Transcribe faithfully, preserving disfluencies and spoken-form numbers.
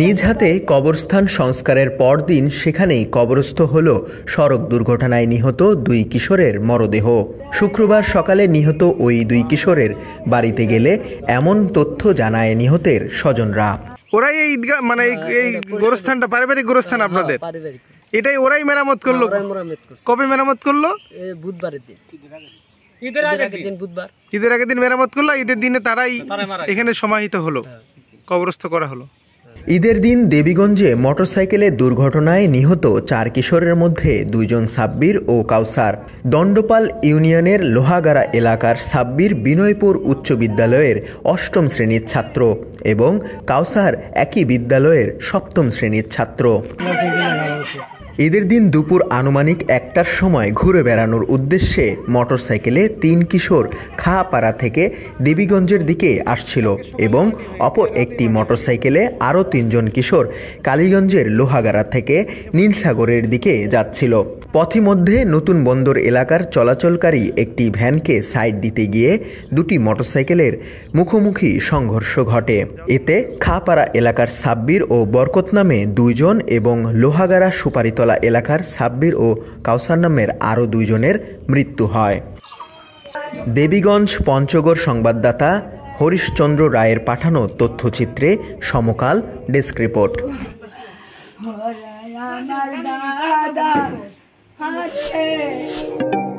নিজ হাতে কবরস্থান সংস্কারের পরদিন সেখানেই কবরস্থ হল সড়ক দুর্ঘটনায় নিহত দুই কিশোরের মরদেহ। শুক্রবার সকালে নিহত ওই দুই কিশোরের বাড়িতে গেলে এমন তথ্য জানায় নিহতের স্বজনরা। ওরাই এই ঈদগাহ মানে এই গোরস্থানটা পারিবারিক গোরস্থান আপনাদের, এটাই ওরাই মেরামত করলো। কবে মেরামত করলো? বুধবারের দিন, ঈদের আগের দিন বুধবার, ঈদের আগের দিন মেরামত করলো। ঈদের দিনে তারাই এখানে সমাহিত হলো, কবরস্থ করা হলো। ঈদের দিন দেবীগঞ্জে মোটরসাইকেলের দুর্ঘটনায় নিহত চার কিশোরের মধ্যে দুইজন সাব্বির ও কাউসার। দণ্ডপাল ইউনিয়নের লোহাগাড়া এলাকার সাব্বির বিনয়পুর উচ্চ বিদ্যালয়ের অষ্টম শ্রেণীর ছাত্র এবং কাউসার একই বিদ্যালয়ের সপ্তম শ্রেণীর ছাত্র। ঈদের দিন দুপুর আনুমানিক একটার সময় ঘুরে বেড়ানোর উদ্দেশ্যে মোটরসাইকেলে তিন কিশোর খাপাড়া থেকে দেবীগঞ্জের দিকে আসছিল এবং অপর একটি মোটরসাইকেলে আরও তিনজন কিশোর কালীগঞ্জের লোহাগাড়া থেকে নীলসাগরের দিকে যাচ্ছিল। পথিমধ্যে নতুন বন্দর এলাকার চলাচলকারী একটি ভ্যানকে সাইড দিতে গিয়ে দুটি মোটরসাইকেলের মুখোমুখি সংঘর্ষ ঘটে। এতে খাপাড়া এলাকার সাব্বির ও বরকত নামে দুইজন এবং লোহাগাড়া সুপারিত এলাকার সাব্বির ও কাউসার নামের আরও দুইজনের মৃত্যু হয়। দেবীগঞ্জ পঞ্চগড় সংবাদদাতা হরিশচন্দ্র রায়ের পাঠানো তথ্যচিত্রে সমকাল ডেস্ক রিপোর্ট। আমার দাদা